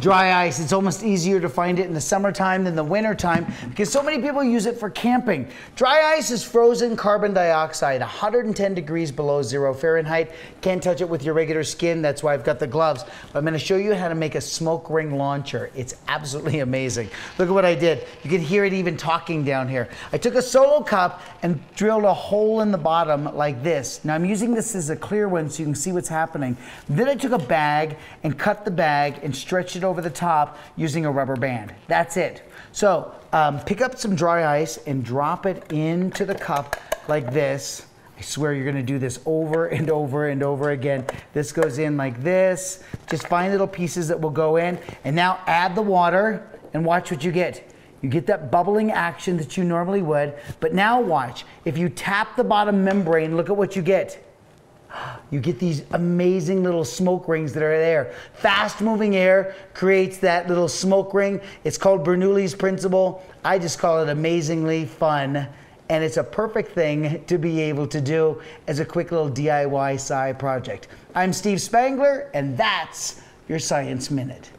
dry ice. It's almost easier to find it in the summertime than the wintertime because so many people use it for camping. Dry ice is frozen carbon dioxide, 110 degrees below 0 Fahrenheit. Can't touch it with your regular skin. That's why I've got the gloves. But I'm going to show you how to make a smoke ring launcher. It's absolutely amazing. Look at what I did. You can hear it even talking down here. I took a solo cup and drilled a hole in the bottom like this. Now I'm using this as a clear one so you can see what's happening. Then I took a bag and cut the bag and stretched it over the top using a rubber band. That's it. So pick up some dry ice and drop it into the cup like this. I swear you're gonna do this over and over and over again. This goes in like this. Just find little pieces that will go in. And now add the water and watch what you get. You get that bubbling action that you normally would, but now watch. If you tap the bottom membrane, look at what you get. You get these amazing little smoke rings that are there. Fast moving air creates that little smoke ring. It's called Bernoulli's Principle. I just call it amazingly fun. And it's a perfect thing to be able to do as a quick little DIY side project. I'm Steve Spangler, and that's your Science Minute.